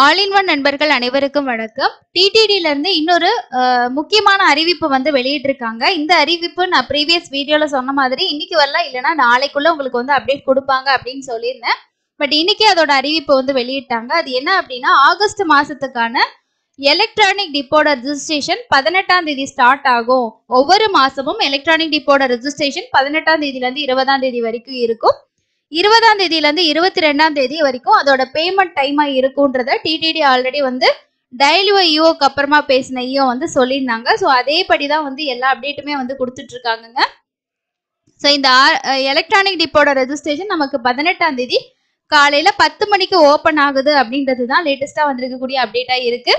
All in one நண்பர்கள் அனைவருக்கும் வணக்கம் TTD ல இருந்து இன்னொரு முக்கியமான அறிவிப்பு வந்து வெளியிட்டிருக்காங்க இந்த அறிவிப்பு நான் previous வீடியோல சொன்ன மாதிரி இன்னைக்கு வரல இல்லனா நாளைக்குள்ள உங்களுக்கு வந்து அப்டேட் கொடுப்பாங்க அப்படினு சொல்லிருந்தேன் பட் இன்னைக்கு அதோட அறிவிப்பு வந்து வெளியிட்டாங்க அது என்ன அப்படினா ஆகஸ்ட் மாசத்துக்கான எலக்ட்ரானிக் டிபோட ரெஜிஸ்ட்ரேஷன் 18 ஆம் தேதி ஸ்டார்ட் ஆகும் ஒவ்வொரு மாசமும் எலக்ட்ரானிக் டிபோட ரெஜிஸ்ட்ரேஷன் 18 ஆம் தேதியில இருந்து 20 ஆம் தேதி வரைக்கும் இருக்கும் 20 ஆம் தேதியில இருந்து 22 ஆம் தேதி வரைக்கும் அதோட பேமெண்ட் டைமா இருக்குன்றதை TTD ஆல்ரெடி வந்து டெய்லி யூஓ கப்பர்மா பேசின யூஓ வந்து சொல்லிருந்தாங்க சோ அதேபடி தான் வந்து எல்லா அப்டேட்டுமே வந்து கொடுத்துட்டு இருக்காங்கங்க சோ இந்த எலக்ட்ரானிக் டிபோட ரெஜிஸ்ட்ரேஷன் நமக்கு 18 ஆம் தேதி காலையில 10 மணிக்கு ஓபன் ஆகுது அப்படிங்கிறது தான் லேட்டஸ்டா வந்திருக்க கூடிய அப்டேட்டா இருக்கு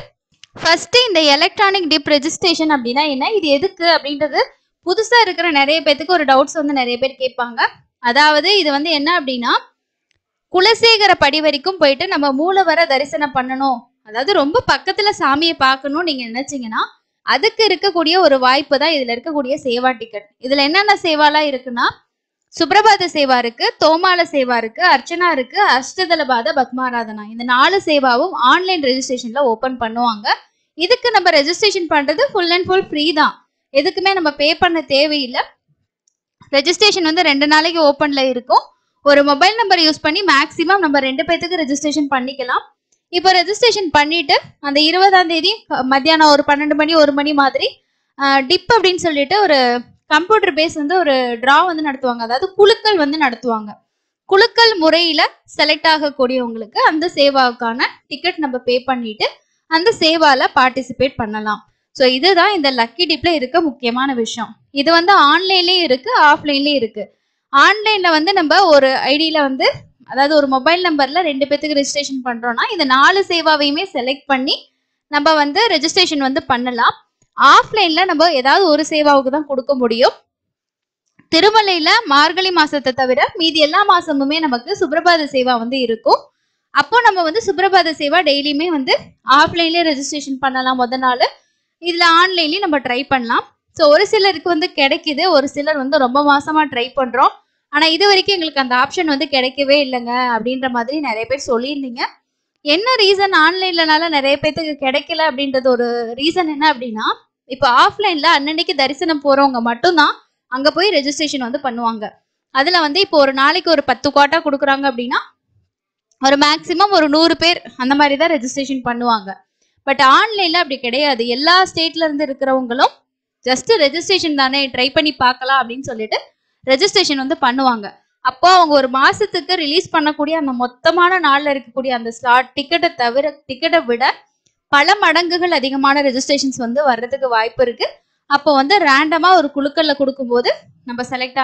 ஃபர்ஸ்ட் இந்த எலக்ட்ரானிக் டிப் ரெஜிஸ்ட்ரேஷன் அப்படினா என்ன இது எதுக்கு அப்படிங்கிறது புதுசா இருக்கிற நிறைய பேருக்கு ஒரு டவுட்ஸ் வந்து நிறைய பேர் கேட்பாங்க அதாவது இது வந்து என்ன அப்படினா குலசேகர படி வரைக்கும் போயிடு நம்ம மூலவர தரிசனம் பண்ணனும் அதாவது ரொம்ப பக்கத்துல சாமியை பார்க்கணும் நீங்க நினைச்சீங்கனா அதுக்கு இருக்க கூடிய ஒரு வாய்ப்பு தான் இதுல இருக்க கூடிய சேவா டிக்கெட் இதுல என்னென்ன சேவாலா இருக்குனா சுப்ரபாத சேவா இருக்கு தோமால சேவா இருக்கு அர்ச்சனா இருக்கு அஷ்டதலபாத பத்மாராதனா இந்த நாலு சேவாவும் ஆன்லைன் ரெஜிஸ்ட்ரேஷன்ல ஓபன் பண்ணுவாங்க இதுக்கு நம்ம ரெஜிஸ்ட்ரேஷன் பண்றது ஃபுல் அண்ட் ஃபுல் ஃப்ரீ தான் எதுக்குமே நம்ம பே பண்ண தேவையில்லை Registration on the Rendanali open Lairko or a mobile number use panni maximum number Rendapathaka registration Pandikala. If a registration Pandita and the Irvatan Dedi, Madiana or Panandamani or Mani Madri, dip of insulator or computer based on the draw on the Nathuanga, the Kulakal on the Nathuanga. Kulakal Muraila, select Aka Kodiunglaka and the save Akana, ticket number pay Pandita and the save ala participate Panala. So either that in the lucky dip play Irka Mukiamana Visham. இது வந்து ஆன்லைன்லயே இருக்கு ஆஃப்லைன்லயே இருக்கு ஆன்லைன்ல வந்து நம்ம ஒரு ஐடில வந்து அதாவது ஒரு மொபைல் நம்பர்ல ரெண்டு பேத்துக்கு ரெஜிஸ்ட்ரேஷன் பண்றோம்னா இந்த நாலு சேவாவையுமே செலக்ட் பண்ணி நம்ம வந்து ரெஜிஸ்ட்ரேஷன் வந்து பண்ணலாம் ஆஃப்லைன்ல நம்ம ஏதாவது ஒரு சேவாவுக்கு தான் கொடுக்க முடியும் திருமலையில மார்கழி மாசத்தை தவிர மீதி எல்லா மாசமுமே நமக்கு சுப்ரபாத சேவா வந்து இருக்கும் அப்போ நம்ம வந்து சுப்ரபாத சேவா டெய்லியுமே வந்து ஆஃப்லைன்லயே ரெஜிஸ்ட்ரேஷன் பண்ணலாம் முதனால இதுல ஆன்லைன்லயே நம்ம ட்ரை பண்ணலாம் So, ஒரு சிலருக்கு வந்து கிடைக்குது ஒரு சிலர் வந்து ரொம்ப மாசமா ட்ரை பண்றோம் ஆனா இதுவரைக்கும் உங்களுக்கு அந்த ஆப்ஷன் வந்து கிடைக்கவே இல்லங்க அப்படின்ற மாதிரி நிறைய பேர் சொல்லிருந்தீங்க என்ன ரீசன் ஆன்லைன்லனால நிறைய பேருக்கு கிடைக்கல அப்படின்றது ஒரு ரீசன் என்ன அப்படினா இப்போ ஆஃப்லைன்ல அன்னன்னைக்கு தரிசனம் போறவங்க மட்டும் தான் அங்க போய் ரெஜிஸ்ட்ரேஷன் வந்து பண்ணுவாங்க அதுல வந்து இப்போ ஒரு நாளைக்கு ஒரு 10 கோட்டா கொடுக்கறாங்க அப்படினா ஒரு மேக்ஸिमम ஒரு 100 பேர் அந்த மாதிரி தான் ரெஜிஸ்ட்ரேஷன் பண்ணுவாங்க பட் ஆன்லைன்ல அப்படி கிடையாது எல்லா ஸ்டேட்ல இருந்து இருக்கறவங்களும் Just registration தானே ட்ரை பண்ணி பார்க்கலாம் அப்படினு சொல்லிட்டு ரெஜிஸ்ட்ரேஷன் வந்து பண்ணுவாங்க அப்போ அவங்க ஒரு மாசத்துக்கு ரிலீஸ் பண்ணக்கூடிய அந்த மொத்தமான நாள்ல இருக்க கூடிய அந்த ஸ்லாட் டிக்கெட்டை தவிர டிக்கெட்டை விட பல மடங்குகள் அதிகமான ரெஜிஸ்ட்ரேஷன்ஸ் வந்து வரதுக்கு வாய்ப்பு இருக்கு அப்போ வந்து ரேண்டமா ஒரு குலுக்கல்ல கொடுக்கும்போது நம்ம செலக்ட்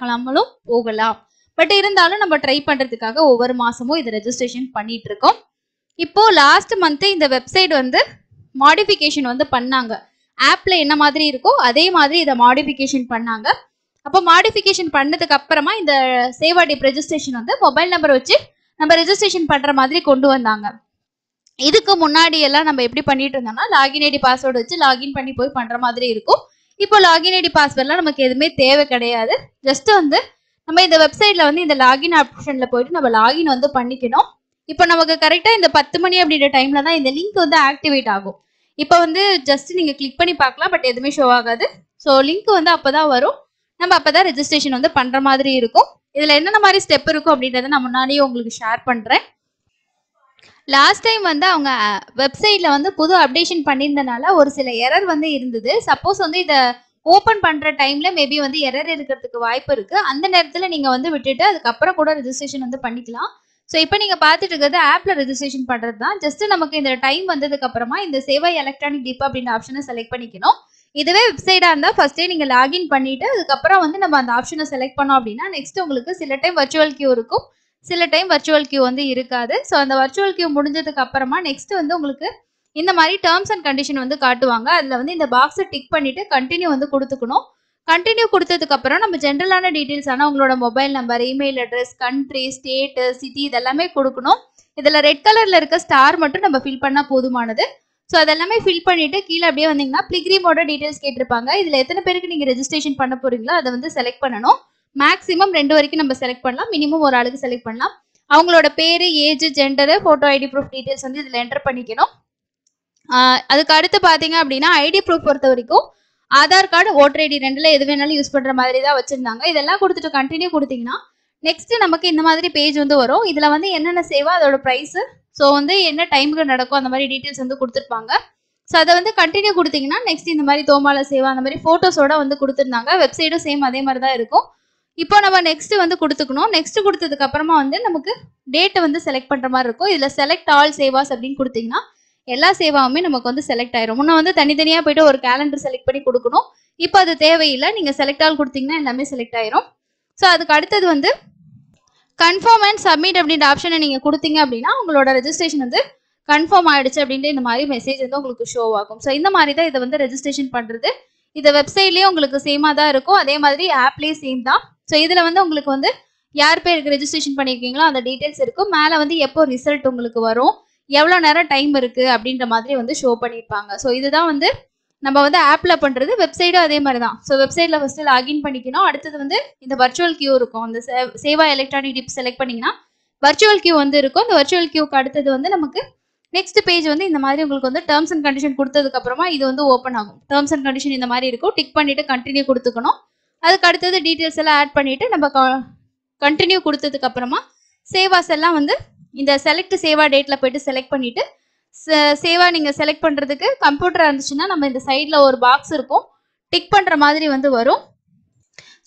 ஆகலாம்லும் போகலாம் பட் இருந்தாலும் நம்ம ட்ரை பண்றதுக்காக ஒவ்வொரு மாசமும் இது ரெஜிஸ்ட்ரேஷன் பண்ணிட்டு இருக்கோம் இப்போ லாஸ்ட் மந்த் இந்த வெப்சைட் வந்து மாடிஃபிகேஷன் வந்து பண்ணாங்க ஆப்ல என்ன மாதிரி இருக்கோ அதே மாதிரி இத மாடிஃபிகேஷன் பண்ணாங்க அப்ப மாடிஃபிகேஷன் பண்ணதுக்கு அப்புறமா இந்த சேவா டிப் ரெஜிஸ்ட்ரேஷன் வந்து மொபைல் நம்பர் வச்சு நம்ம ரெஜிஸ்ட்ரேஷன் பண்ற மாதிரி கொண்டு வந்தாங்க இதுக்கு முன்னாடி எல்லாம் நம்ம எப்படி பண்ணிட்டு இருந்தோம்னா லாகின் ஐடி பாஸ்வேர்ட் வச்சு லாகின் பண்ணி போய் பண்ற மாதிரி இருக்கும் இப்போ லாகின் ஐடி பாஸ்வேர்ட்லாம் நமக்கு எதுமே தேவை கிடையாது ஜஸ்ட் வந்து நம்ம இந்த வெப்சைட்ல வந்து இந்த லாகின் ஆப்ஷன்ல போய்ட்டு நம்ம லாகின் வந்து பண்ணிக்கணும் இப்போ நமக்கு கரெக்ட்டா இந்த 10 மணி அப்படிங்கிற டைம்ல தான் இந்த லிங்க் வந்து ஆக்டிவேட் ஆகும் இப்போ வந்து ஜஸ்ட் நீங்க கிளிக் பண்ணி பார்க்கலாம் பட் எதுமே ஷோ ஆகாது சோ லிங்க் வந்து அப்பதான் வரும் நம்ம அப்பதான் ரெஜிஸ்ட்ரேஷன் வந்து பண்ற மாதிரி இருக்கும் இதுல என்னென்ன மாதிரி ஸ்டெப் இருக்கும் அப்படின்றத நான் முன்னாடியே உங்களுக்கு ஷேர் பண்றேன் லாஸ்ட் டைம் வந்து அவங்க வெப்சைட்ல வந்து புது அப்டேஷன் பண்ணிருந்தனால ஒரு சில எரர் வந்து இருந்தது சப்போஸ் வந்து இத ஓபன் பண்ற டைம்ல மேபி வந்து எரர் இருக்கிறதுக்கு வாய்ப்பு இருக்கு அந்த நேரத்துல நீங்க வந்து விட்டுட்டு அதுக்கப்புறம் கூட ரெஜிஸ்ட்ரேஷன் வந்து பண்ணிக்கலாம் So, இப்போ நீங்க பாத்துட்டு இருக்கிறது ஆப்ல ரெஜிஸ்ட்ரேஷன் பண்றது தான் ஜஸ்ட் நமக்கு இந்த டைம் வந்ததுக்கு அப்புறமா இந்த சேவை எலக்ட்ரானிக் டிப் அப்படிங்கிற ஆப்ஷனை செலக்ட் பண்ணிக்கணும் இதுவே வெப்சைட்டா இருந்தா ஃபர்ஸ்ட் நீங்க லாகின் பண்ணிட்டு அதுக்கப்புறம் வந்து நம்ம அந்த ஆப்ஷனை செலக்ட் பண்ணோம் அப்படின்னா நெக்ஸ்ட் உங்களுக்கு சில டைம் வர்ச்சுவல் கியூ இருக்கும் சில டைம் வர்ச்சுவல் கியூ வந்து இருக்காது சோ அந்த வர்ச்சுவல் கியூ முடிஞ்சதுக்கு அப்புறமா நெக்ஸ்ட் வந்து உங்களுக்கு இந்த மாதிரி டர்ம்ஸ் அண்ட் கண்டிஷன் வந்து காட்டுவாங்க அதுல வந்து இந்த பாக்ஸை டிக் பண்ணிட்டு கண்டினியூ வந்து கொடுத்துக்கணும் கண்டினியூ கொடுத்ததுக்கு அப்புறம் நம்ம ஜெனரலான டீடைல்ஸ் ஆனா உங்களோட mobile number email address country state city இதெல்லாம் கொடுக்கணும் இதுல ரெட் கலர்ல இருக்க ஸ்டார் மட்டும் நம்ம ஃபில் பண்ணா போதுமானது சோ அதெல்லாம் ஃபில் பண்ணிட்டு கீழ அப்படியே வந்தீங்கன்னா பிளிகிரிமோட டீடைல்ஸ் கேட்டிருப்பாங்க இதுல எத்தனை பேருக்கு நீங்க ரெஜிஸ்ட்ரேஷன் பண்ண போறீங்களோ அதை வந்து செலக்ட் பண்ணணும் மேக்ஸிமம் 2 வரைக்கும் நம்ம செலக்ட் பண்ணலாம் மினிமம் ஒரு ஆளுக்கு செலக்ட் பண்ணலாம் அவங்களோட பேரு age gender photo ID proof details வந்து இதுல என்டர் பண்ணிக்கணும். அதுக்கு அடுத்து பாத்தீங்க அப்படின்னா ஐடி ப்ரூஃப் பொறுத்த வரைக்கும் ஆதார் கார்டு ஓட்டர் ஐடி ரெண்டுல எது வேணாலும் யூஸ் பண்ற மாதிரி தான் வச்சிருந்தாங்க. இதெல்லாம் கொடுத்துட்டு கண்டினியூ கொடுத்தீங்கன்னா நெக்ஸ்ட் நமக்கு இந்த மாதிரி பேஜ் வந்து வரும். இதுல வந்து என்னென்ன சேவா அதோட பிரைஸ் ஸோ வந்து என்ன டைமுக்கு நடக்கும் அந்த மாதிரி டீட்டெயில்ஸ் வந்து கொடுத்துருப்பாங்க. ஸோ அதை வந்து கண்டினியூ கொடுத்தீங்கன்னா நெக்ஸ்ட் இந்த மாதிரி தோமால சேவா அந்த மாதிரி ஃபோட்டோஸோட வந்து கொடுத்துருந்தாங்க. வெப்சைட்டும் சேம் அதே மாதிரி தான் இருக்கும். இப்போ நம்ம நெக்ஸ்ட் வந்து கொடுத்துக்கணும். நெக்ஸ்ட் கொடுத்ததுக்கு அப்புறமா வந்து நமக்கு டேட்டை வந்து செலக்ட் பண்ற மாதிரி இருக்கும். இதுல செலக்ட் ஆல் சேவாஸ் அப்படின்னு கொடுத்தீங்கன்னா எல்லா சேவாவுமே நமக்கு வந்து செலக்ட் ஆயிரும். முன்ன வந்து தனித்தனியா போயிட்டு ஒரு கேலண்டர் செலக்ட் பண்ணி கொடுக்கணும். இப்போ அது தேவையில்லை. நீங்க செலக்ட் ஆல் கொடுத்தீங்கன்னா எல்லாமே செலக்ட் ஆயிரும். ஸோ அதுக்கு அடுத்தது வந்து கன்ஃபார்ம் அண்ட் சப்மிட் அப்படின்ற ஆப்ஷனை நீங்கள் கொடுத்தீங்க அப்படின்னா உங்களோட ரெஜிஸ்ட்ரேஷன் வந்து கன்ஃபார்ம் ஆயிடுச்சு அப்படின்ட்டு இந்த மாதிரி மெசேஜ் வந்து உங்களுக்கு ஷோ ஆகும். ஸோ இந்த மாதிரி தான் இதை வந்து ரெஜிஸ்ட்ரேஷன் பண்ணுறது. இதை வெப்சைட்லேயே உங்களுக்கு சேமாக தான் இருக்கும், அதே மாதிரி ஆப்லேயே சேம் தான். ஸோ இதில் வந்து உங்களுக்கு வந்து யார் பேருக்கு ரெஜிஸ்ட்ரேஷன் பண்ணியிருக்கீங்களோ அந்த டீட்டெயில்ஸ் இருக்கும். மேலே வந்து எப்போ ரிசல்ட் உங்களுக்கு வரும், எவ்வளோ நேரம் டைம் இருக்குது அப்படின்ற மாதிரி வந்து ஷோ பண்ணியிருப்பாங்க. ஸோ இதுதான் வந்து நம்ம வந்து ஆப்பில் பண்ணுறது. வெப்சைட்டும் அதே மாதிரி தான். ஸோ வெப்சைட்டில் ஃபஸ்ட்டு லாகின் பண்ணிக்கணும். அடுத்தது வந்து இந்த வர்ச்சுவல் கியூ இருக்கும். அந்த சேவா எலக்ட்ரானிக் டிப் செலக்ட் பண்ணிங்கன்னா வர்ச்சுவல் கியூ வந்து இருக்கும். இந்த வர்ச்சுவல் கியூக்கு அடுத்தது வந்து நமக்கு நெக்ஸ்ட் பேஜ் வந்து இந்த மாதிரி உங்களுக்கு வந்து டேர்ம்ஸ் அண்ட் கண்டிஷன் கொடுத்ததுக்கப்புறமா இது வந்து ஓப்பன் ஆகும். டேர்ம்ஸ் அண்ட் கண்டிஷன் இந்த மாதிரி இருக்கும். டிக் பண்ணிவிட்டு கண்டினியூ கொடுத்துக்கணும். அதுக்கு அடுத்தது டீட்டெயில்ஸ் எல்லாம் ஆட் பண்ணிவிட்டு நம்ம கண்டினியூ கொடுத்ததுக்கப்புறமா சேவாஸ் எல்லாம் வந்து இந்த செலக்ட் சேவா டேட்டில் போய்ட்டு செலக்ட் பண்ணிவிட்டு சேவா நீங்கள் செலக்ட் பண்ணுறதுக்கு கம்ப்யூட்டராக இருந்துச்சுன்னா நம்ம இந்த சைடில் ஒரு பாக்ஸ் இருக்கும், டிக் பண்ணுற மாதிரி வந்து வரும்.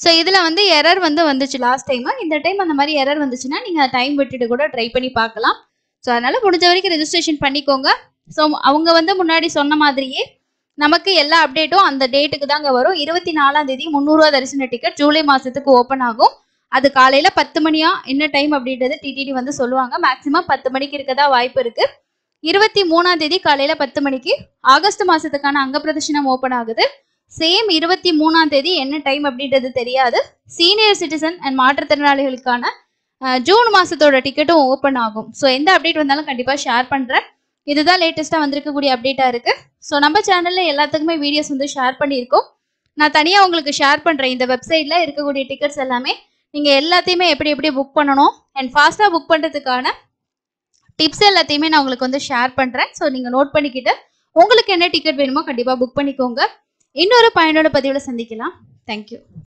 ஸோ இதில் வந்து எரர் வந்து வந்துச்சு லாஸ்ட் டைமு. இந்த டைம் அந்த மாதிரி எரர் வந்துச்சுன்னா நீங்கள் டைம் விட்டுட்டு கூட ட்ரை பண்ணி பார்க்கலாம். ஸோ அதனால் முடிஞ்ச வரைக்கும் ரெஜிஸ்ட்ரேஷன் பண்ணிக்கோங்க. ஸோ அவங்க வந்து முன்னாடி சொன்ன மாதிரியே நமக்கு எல்லா அப்டேட்டும் அந்த டேட்டுக்கு தாங்க வரும். 24ஆம் தேதி 300 ரூபா தரிசன டிக்கெட் ஜூலை மாதத்துக்கு ஓப்பன் ஆகும். அது காலையில் 10 மணியா என்ன டைம் அப்படின்றது டிடிடி வந்து சொல்லுவாங்க. மேக்ஸிமம் 10 மணிக்கு இருக்கதா வாய்ப்பு இருக்குது. 23ஆம் தேதி காலையில 10 மணிக்கு ஆகஸ்ட் மாசத்துக்கான அங்க பிரதர்ஷனம் ஓபன் ஆகுது. சேம் 23ஆம் தேதி என்ன டைம் அப்படின்றது தெரியாது. சீனியர் சிட்டிசன் அண்ட் மாற்றுத்திறனாளிகளுக்கான ஜூன் மாசத்தோட டிக்கெட்டும் ஓப்பன் ஆகும். ஸோ எந்த அப்டேட் வந்தாலும் கண்டிப்பா ஷேர் பண்றேன். இதுதான் லேட்டஸ்டா வந்திருக்கக்கூடிய அப்டேட்டா இருக்கு. ஸோ நம்ம சேனல்ல எல்லாத்துக்குமே வீடியோஸ் வந்து ஷேர் பண்ணியிருக்கோம். நான் தனியா உங்களுக்கு ஷேர் பண்றேன் இந்த வெப்சைட்ல இருக்கக்கூடிய டிக்கெட்ஸ் எல்லாமே. நீங்க எல்லாத்தையுமே எப்படி எப்படி புக் பண்ணணும் அண்ட் ஃபாஸ்டா புக் பண்றதுக்கான டிப்ஸ் எல்லாத்தையுமே நான் உங்களுக்கு வந்து ஷேர் பண்ணுறேன். ஸோ நீங்கள் நோட் பண்ணிக்கிட்டு உங்களுக்கு என்ன டிக்கெட் வேணுமோ கண்டிப்பாக புக் பண்ணிக்கோங்க. இன்னொரு பயனோட பதிவில் சந்திக்கலாம். தேங்க்யூ.